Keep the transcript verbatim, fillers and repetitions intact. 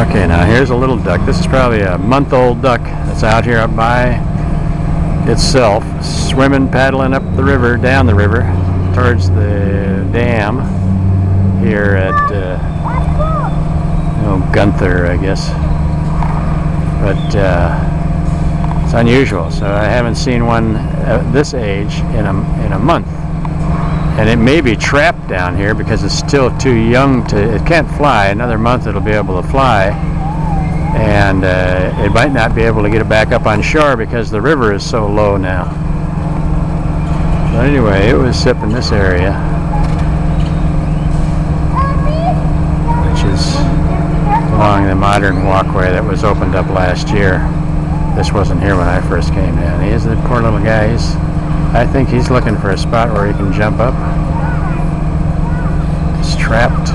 Okay, now here's a little duck. This is probably a month-old duck that's out here up by itself, swimming, paddling up the river, down the river, towards the dam here at uh, you know, Guenther, I guess. But uh, it's unusual, so I haven't seen one uh, this age in a, in a month. And it may be trapped down here because it's still too young to, it can't fly. Another month it'll be able to fly. And uh, it might not be able to get it back up on shore because the river is so low now. But anyway, it was sipping this area, which is along the modern walkway that was opened up last year. This wasn't here when I first came in. He's the poor little guy. He's, I think he's looking for a spot where he can jump up. He's trapped.